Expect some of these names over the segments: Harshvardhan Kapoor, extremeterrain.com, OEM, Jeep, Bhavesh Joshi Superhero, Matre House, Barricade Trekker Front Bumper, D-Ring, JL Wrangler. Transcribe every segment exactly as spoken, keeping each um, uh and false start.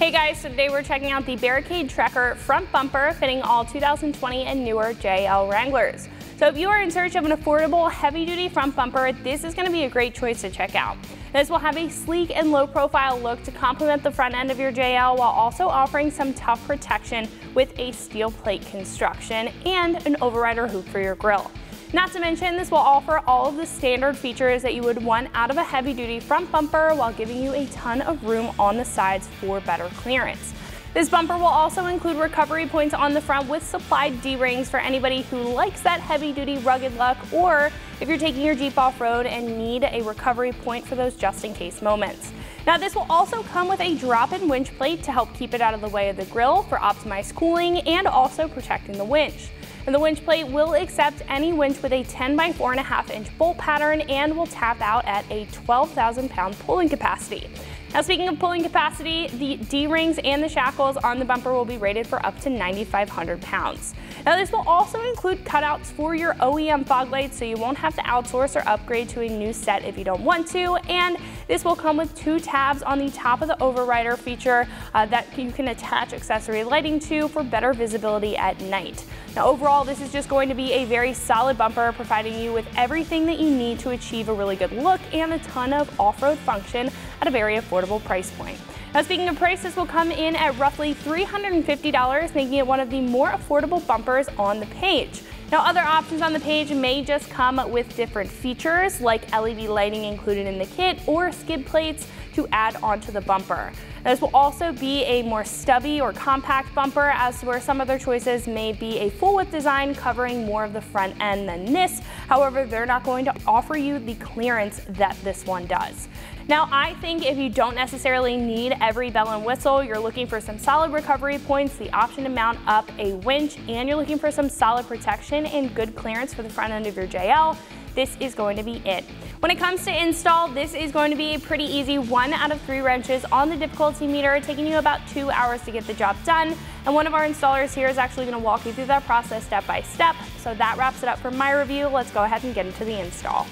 Hey guys, so today we're checking out the Barricade Trekker Front Bumper fitting all two thousand twenty and newer J L Wranglers. So if you are in search of an affordable, heavy-duty front bumper, this is going to be a great choice to check out. This will have a sleek and low-profile look to complement the front end of your J L while also offering some tough protection with a steel plate construction and an overrider hoop for your grille. Not to mention, this will offer all of the standard features that you would want out of a heavy-duty front bumper while giving you a ton of room on the sides for better clearance. This bumper will also include recovery points on the front with supplied D-rings for anybody who likes that heavy-duty rugged look, or if you're taking your Jeep off-road and need a recovery point for those just-in-case moments. Now, this will also come with a drop-in winch plate to help keep it out of the way of the grille for optimized cooling and also protecting the winch. And the winch plate will accept any winch with a ten by four and a half inch bolt pattern and will tap out at a twelve thousand pound pulling capacity. Now, speaking of pulling capacity, the D-rings and the shackles on the bumper will be rated for up to nine thousand five hundred pounds. Now, this will also include cutouts for your O E M fog lights, so you won't have to outsource or upgrade to a new set if you don't want to. And this will come with two tabs on the top of the overrider feature uh, that you can attach accessory lighting to for better visibility at night. Now, overall, this is just going to be a very solid bumper, providing you with everything that you need to achieve a really good look and a ton of off-road function at a very affordable price point. Now, speaking of price, this will come in at roughly three hundred fifty dollars, making it one of the more affordable bumpers on the page. Now, other options on the page may just come with different features like L E D lighting included in the kit or skid plates to add onto the bumper. Now, this will also be a more stubby or compact bumper, as where some other choices may be a full width design covering more of the front end than this. However, they're not going to offer you the clearance that this one does. Now, I think if you don't necessarily need every bell and whistle, you're looking for some solid recovery points, the option to mount up a winch, and you're looking for some solid protection and good clearance for the front end of your J L, this is going to be it. When it comes to install, this is going to be a pretty easy one out of three wrenches on the difficulty meter, taking you about two hours to get the job done. And one of our installers here is actually going to walk you through that process step by step. So that wraps it up for my review. Let's go ahead and get into the install.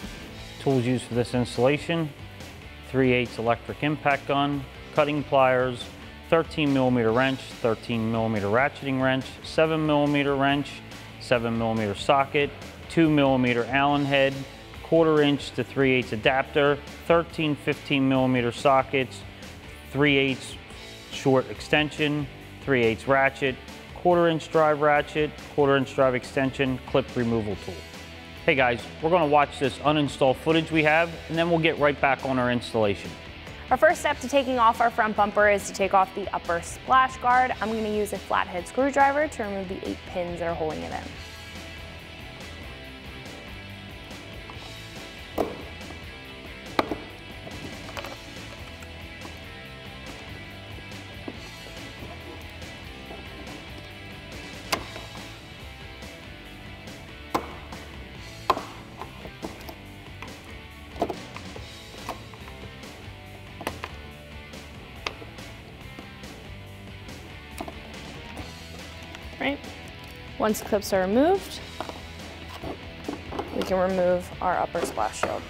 Tools used for this installation: three eighths electric impact gun, cutting pliers, thirteen millimeter wrench, thirteen millimeter ratcheting wrench, seven millimeter wrench, seven millimeter socket, two millimeter Allen head, quarter inch to three eighths adapter, thirteen fifteen millimeter sockets, three eighths short extension, three eighths ratchet, quarter inch drive ratchet, quarter inch drive extension, clip removal tool. Hey guys, we're gonna watch this uninstall footage we have, and then we'll get right back on our installation. Our first step to taking off our front bumper is to take off the upper splash guard. I'm gonna use a flathead screwdriver to remove the eight pins that are holding it in. Right. Once clips are removed, we can remove our upper splash shield.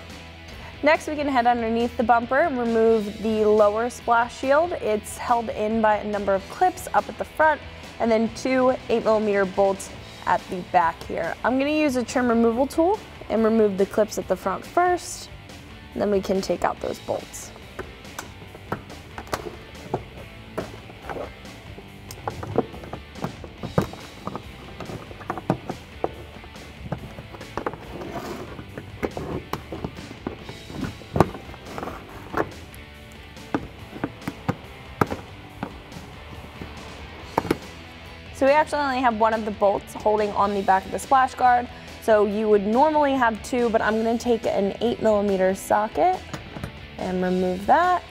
Next, we can head underneath the bumper and remove the lower splash shield. It's held in by a number of clips up at the front and then two eight millimeter bolts at the back here. I'm going to use a trim removal tool and remove the clips at the front first, and then we can take out those bolts. So we actually only have one of the bolts holding on the back of the splash guard. So you would normally have two, but I'm gonna take an eight millimeter socket and remove that.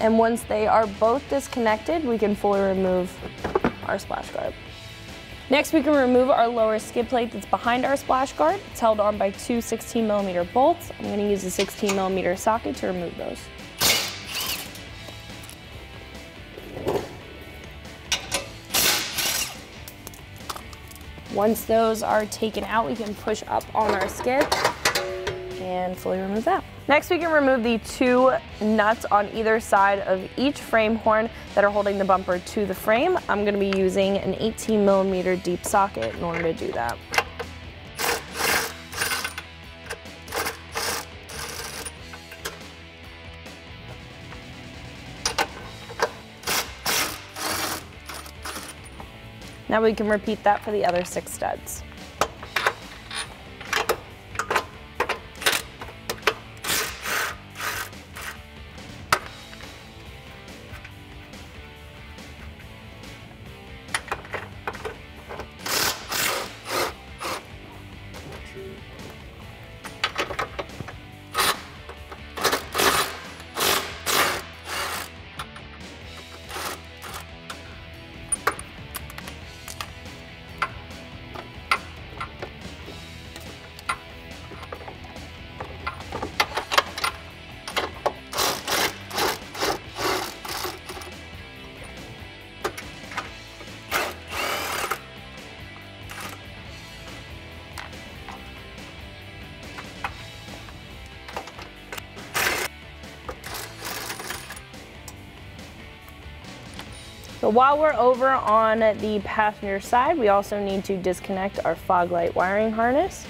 And once they are both disconnected, we can fully remove our splash guard. Next, we can remove our lower skid plate that's behind our splash guard. It's held on by two sixteen millimeter bolts. I'm gonna use a sixteen millimeter socket to remove those. Once those are taken out, we can push up on our skid and fully remove that. Next, we can remove the two nuts on either side of each frame horn that are holding the bumper to the frame. I'm going to be using an eighteen millimeter deep socket in order to do that. Now we can repeat that for the other six studs. So while we're over on the passenger side, we also need to disconnect our fog light wiring harness.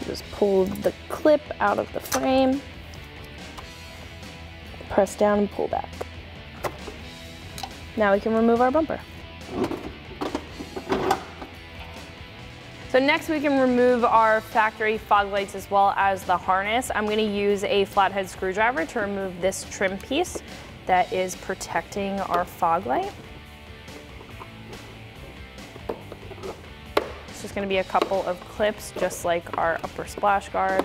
So just pull the clip out of the frame, press down and pull back. Now we can remove our bumper. So next we can remove our factory fog lights as well as the harness. I'm going to use a flathead screwdriver to remove this trim piece that is protecting our fog light. It's just going to be a couple of clips just like our upper splash guard.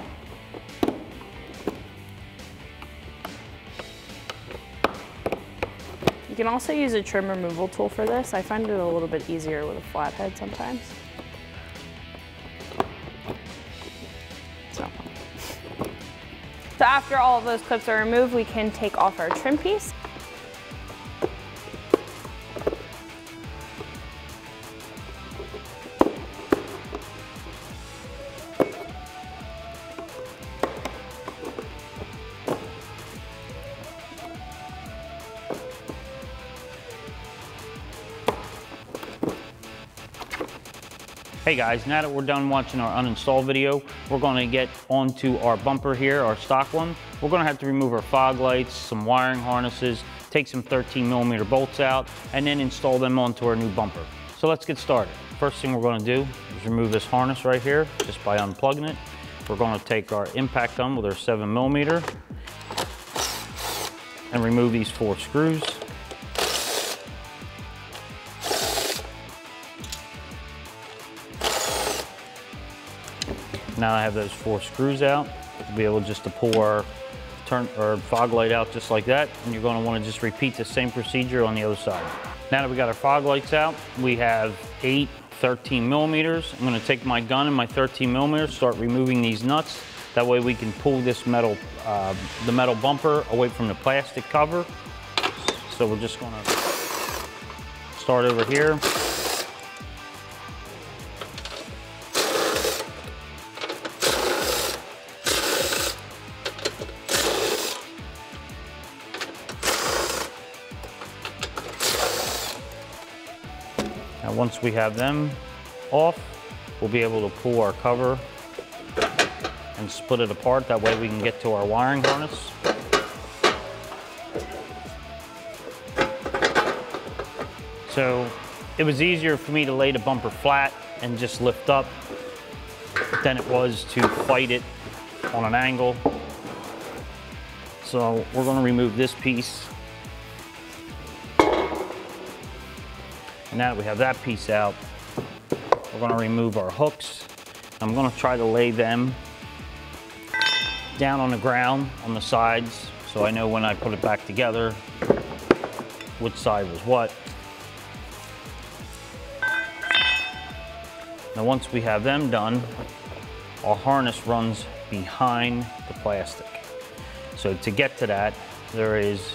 You can also use a trim removal tool for this. I find it a little bit easier with a flathead sometimes. So after all of those clips are removed, we can take off our trim piece. Hey guys, now that we're done watching our uninstall video, we're gonna get onto our bumper here, our stock one. We're gonna have to remove our fog lights, some wiring harnesses, take some thirteen millimeter bolts out, and then install them onto our new bumper. So let's get started. First thing we're gonna do is remove this harness right here, just by unplugging it. We're gonna take our impact gun with our seven millimeter and remove these four screws. Now I have those four screws out. We'll be able just to pull our, turn, our fog light out just like that. And you're gonna wanna just repeat the same procedure on the other side. Now that we got our fog lights out, we have eight thirteen millimeters. I'm gonna take my gun and my thirteen millimeters, start removing these nuts. That way we can pull this metal, uh, the metal bumper away from the plastic cover. So we're just gonna start over here. Once we have them off, we'll be able to pull our cover and split it apart. That way we can get to our wiring harness. So it was easier for me to lay the bumper flat and just lift up than it was to fight it on an angle. So we're gonna remove this piece. Now that we have that piece out, we're gonna remove our hooks. I'm gonna try to lay them down on the ground on the sides so I know when I put it back together which side was what. Now once we have them done, our harness runs behind the plastic. So to get to that, there is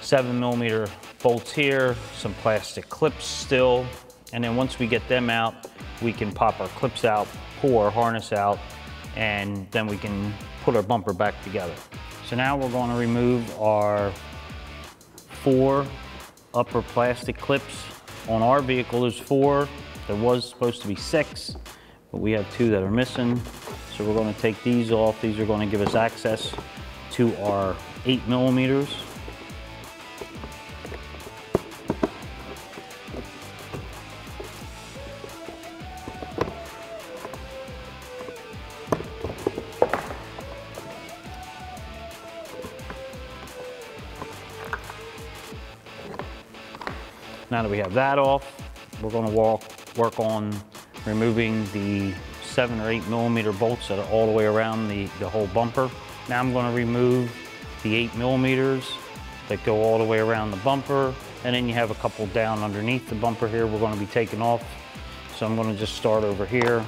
seven millimeter bolts here, some plastic clips still, and then once we get them out, we can pop our clips out, pull our harness out, and then we can put our bumper back together. So now we're going to remove our four upper plastic clips. On our vehicle there's four, there was supposed to be six, but we have two that are missing. So we're going to take these off. These are going to give us access to our eight millimeters. Now that we have that off, we're going to walk, work on removing the seven or eight millimeter bolts that are all the way around the, the whole bumper. Now I'm going to remove the eight millimeters that go all the way around the bumper, and then you have a couple down underneath the bumper here we're going to be taking off. So I'm going to just start over here.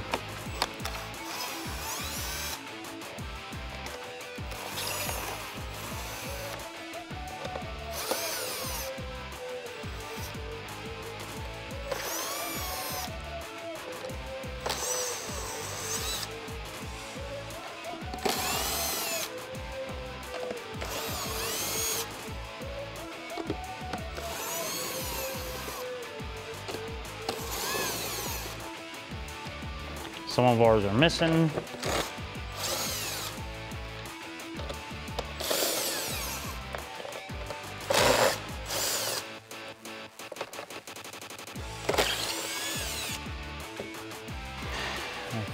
Some of ours are missing. I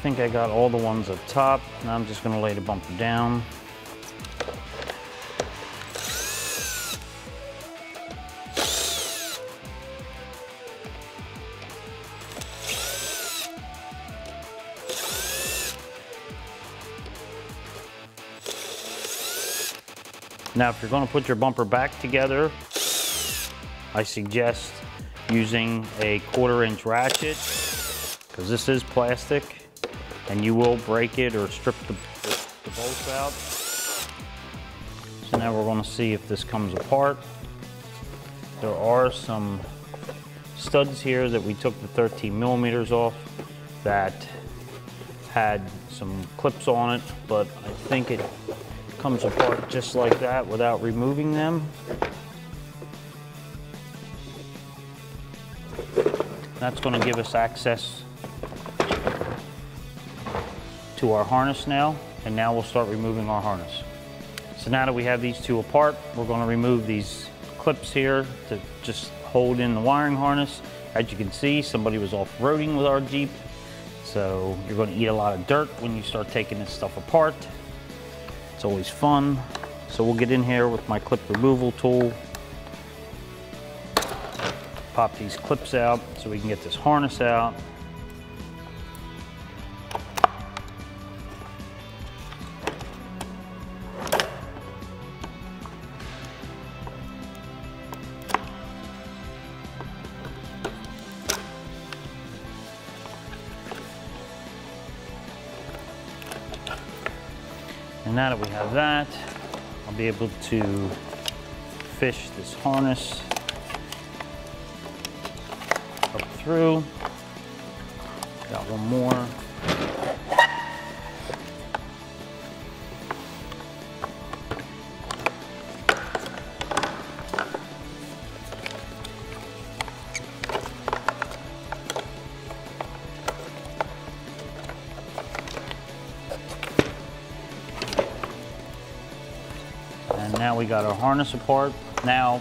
think I got all the ones up top. Now I'm just going to lay the bumper down. Now, if you're going to put your bumper back together, I suggest using a quarter inch ratchet, because this is plastic and you will break it or strip the, the bolts out. So now we're going to see if this comes apart. There are some studs here that we took the thirteen millimeters off that had some clips on it, but I think it comes apart just like that without removing them. That's going to give us access to our harness now, and now we'll start removing our harness. So now that we have these two apart, we're going to remove these clips here to just hold in the wiring harness. As you can see, somebody was off-roading with our Jeep, so you're going to eat a lot of dirt when you start taking this stuff apart. It's always fun. So we'll get in here with my clip removal tool, pop these clips out so we can get this harness out. And now that we have that, I'll be able to fish this harness up through. Got one more. Now we got our harness apart. Now,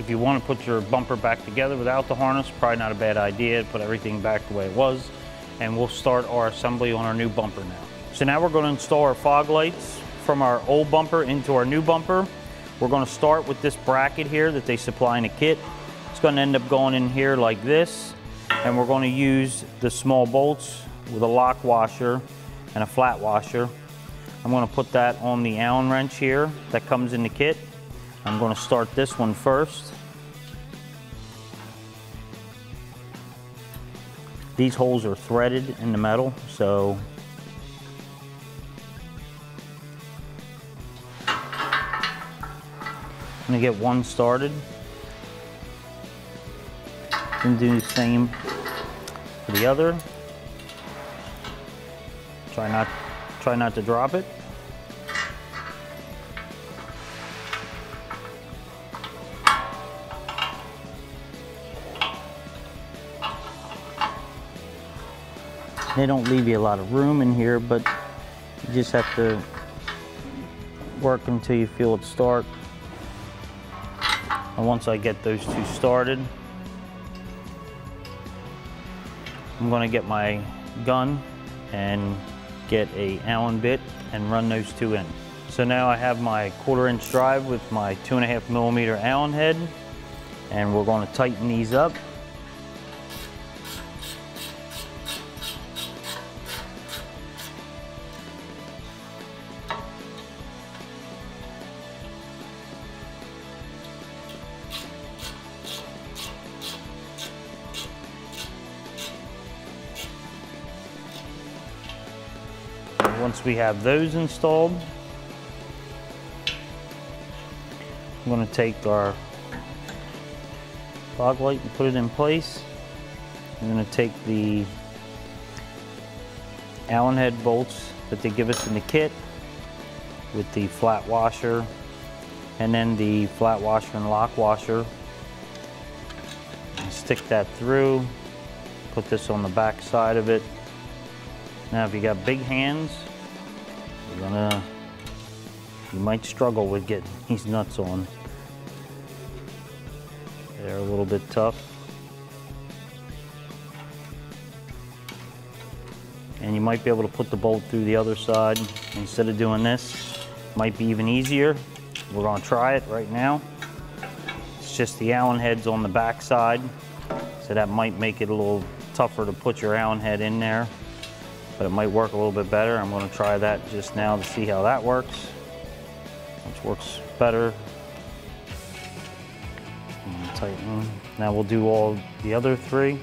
if you want to put your bumper back together without the harness, probably not a bad idea to put everything back the way it was. And we'll start our assembly on our new bumper now. So now we're going to install our fog lights from our old bumper into our new bumper. We're going to start with this bracket here that they supply in a kit. It's going to end up going in here like this. And we're going to use the small bolts with a lock washer and a flat washer. I'm going to put that on the Allen wrench here that comes in the kit. I'm going to start this one first. These holes are threaded in the metal, so I'm going to get one started and do the same for the other. Try not Try not to drop it. They don't leave you a lot of room in here, but you just have to work until you feel it start. And once I get those two started, I'm gonna get my gun and get an Allen bit and run those two in. So now I have my quarter inch drive with my two and a half millimeter Allen head, and we're gonna tighten these up. Once we have those installed, I'm going to take our fog light and put it in place. I'm going to take the Allen head bolts that they give us in the kit with the flat washer, and then the flat washer and lock washer, and stick that through, put this on the back side of it. Now if you got big hands, You're gonna, you might struggle with getting these nuts on. They're a little bit tough. And you might be able to put the bolt through the other side instead of doing this. Might be even easier. We're gonna try it right now. It's just the Allen heads on the back side, so that might make it a little tougher to put your Allen head in there, but it might work a little bit better. I'm gonna try that just now to see how that works. Which works better. And tighten. Now we'll do all the other three.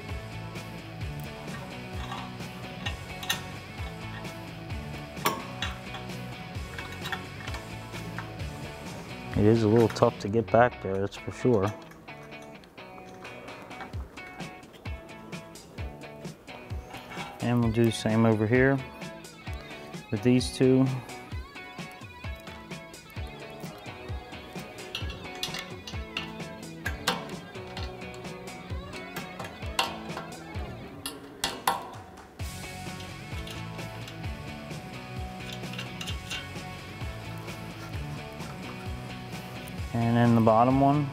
It is a little tough to get back there, that's for sure. And we'll do the same over here with these two. And then the bottom one.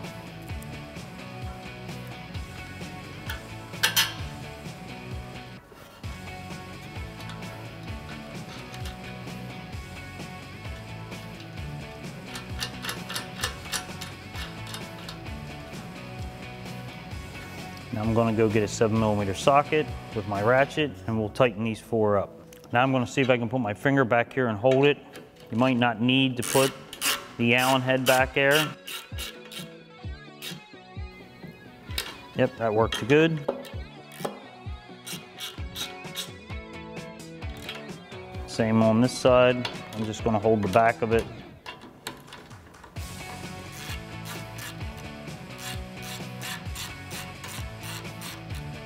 I'm gonna go get a seven millimeter socket with my ratchet, and we'll tighten these four up. Now I'm gonna see if I can put my finger back here and hold it. You might not need to put the Allen head back there. Yep, that worked good. Same on this side. I'm just gonna hold the back of it.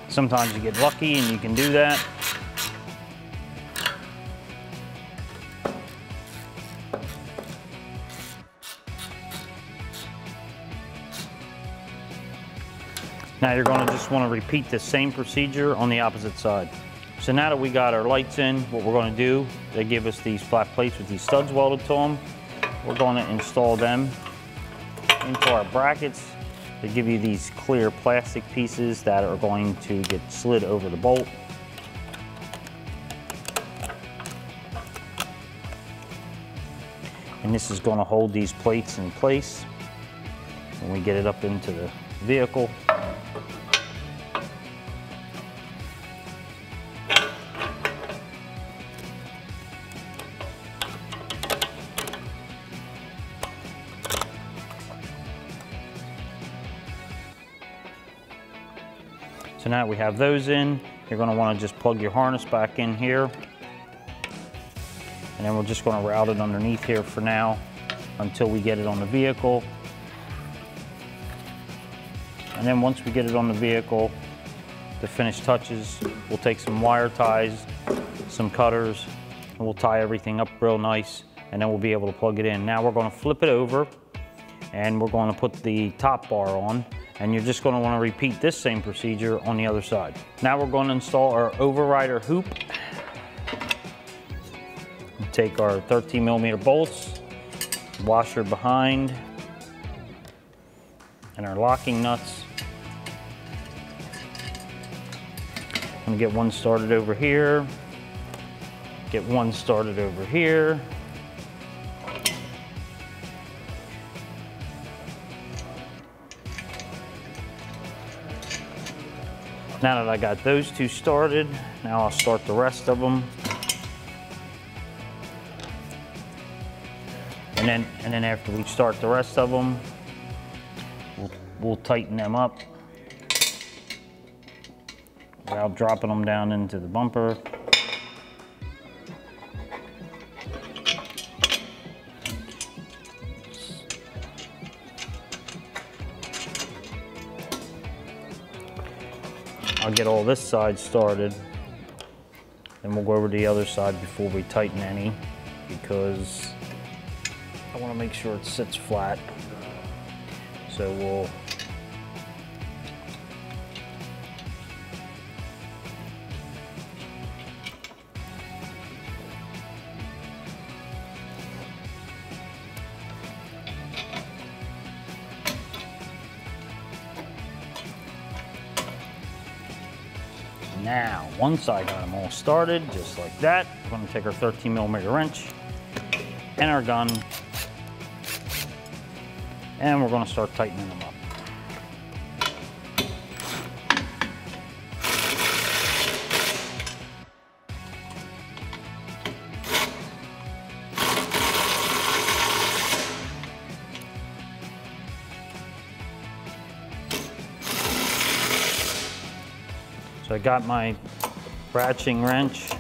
Sometimes you get lucky and you can do that. Now you're gonna just wanna repeat the same procedure on the opposite side. So now that we got our lights in, what we're gonna do, they give us these flat plates with these studs welded to them. We're gonna install them into our brackets. They give you these clear plastic pieces that are going to get slid over the bolt. And this is going to hold these plates in place when we get it up into the vehicle. So now we have those in, you're gonna wanna just plug your harness back in here. And then we're just gonna route it underneath here for now until we get it on the vehicle. And then once we get it on the vehicle, the finished touches, we'll take some wire ties, some cutters, and we'll tie everything up real nice, and then we'll be able to plug it in. Now we're going to flip it over and we're going to put the top bar on, and you're just going to want to repeat this same procedure on the other side. Now we're going to install our overrider hoop. We'll take our thirteen millimeter bolts, washer behind, and our locking nuts. I'm going to get one started over here, get one started over here. Now that I got those two started, now I'll start the rest of them. And then, and then after we start the rest of them, we'll, we'll tighten them up without dropping them down into the bumper. I'll get all this side started, then we'll go over to the other side before we tighten any, because I want to make sure it sits flat. So we'll Now, once I got them all started, just like that, we're going to take our thirteen millimeter wrench and our gun, and we're going to start tightening them up. So I got my ratcheting wrench.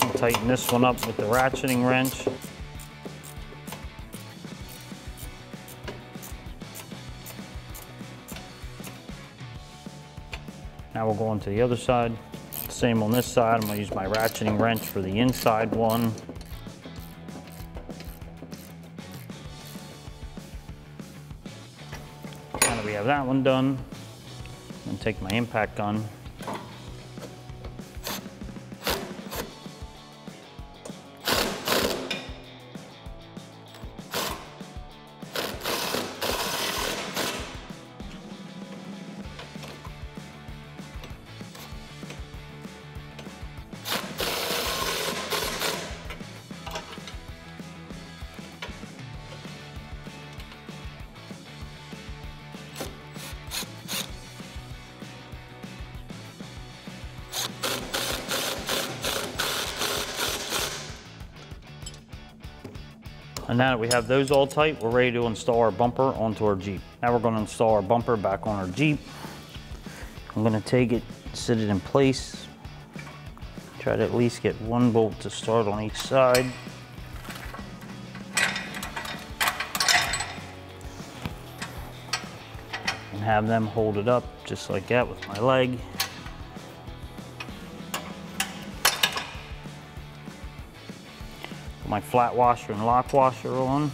I'll tighten this one up with the ratcheting wrench. Now we'll go on to the other side. Same on this side. I'm going to use my ratcheting wrench for the inside one. We have that one done. I'm gonna take my impact gun. And now that we have those all tight, we're ready to install our bumper onto our Jeep. Now we're going to install our bumper back on our Jeep. I'm going to take it, sit it in place, try to at least get one bolt to start on each side. And have them hold it up just like that with my leg. My flat washer and lock washer on.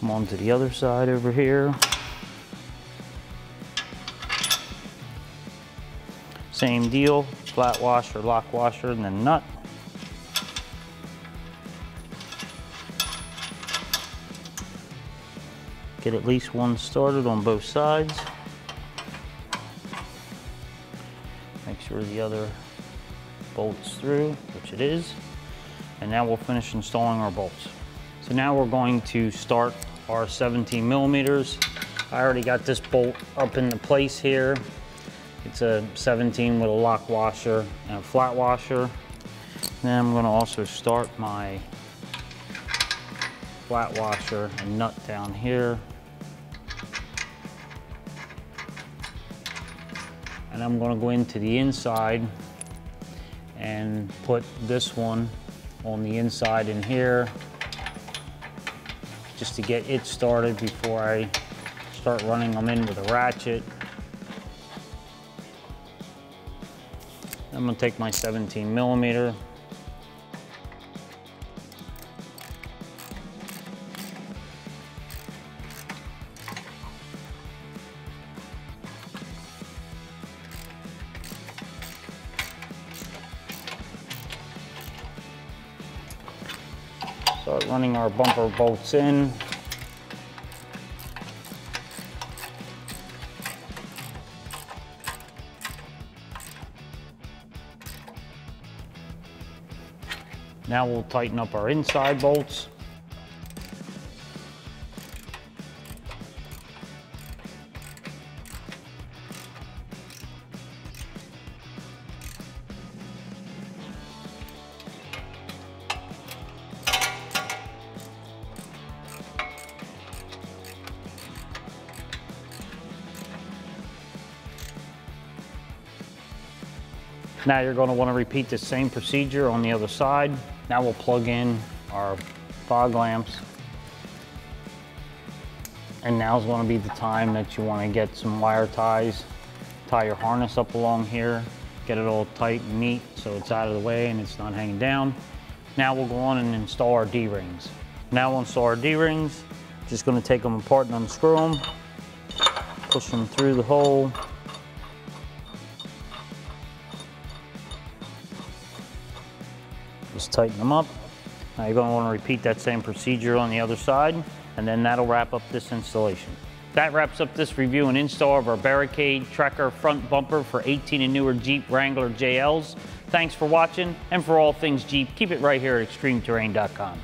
Come on to the other side over here. Same deal, flat washer, lock washer, and then nut. Get at least one started on both sides. Sure the other bolts through, which it is. And now we'll finish installing our bolts. So now we're going to start our seventeen millimeters. I already got this bolt up into place here. It's a seventeen with a lock washer and a flat washer. Then I'm gonna also start my flat washer and nut down here. And I'm going to go into the inside and put this one on the inside in here. just to get it started before I start running them in with a ratchet. I'm gonna take my seventeen millimeter. Start running our bumper bolts in. Now we'll tighten up our inside bolts. Now you're going to want to repeat the same procedure on the other side. Now we'll plug in our fog lamps. And now's going to be the time that you want to get some wire ties, tie your harness up along here, get it all tight and neat so it's out of the way and it's not hanging down. Now we'll go on and install our D-rings. Now we'll install our D-rings. Just going to take them apart and unscrew them, push them through the hole. Just tighten them up. Now you're going to want to repeat that same procedure on the other side, and then that'll wrap up this installation. That wraps up this review and install of our Barricade Trekker Front Bumper for eighteen and newer Jeep Wrangler J Ls. Thanks for watching, and for all things Jeep, keep it right here at extreme terrain dot com.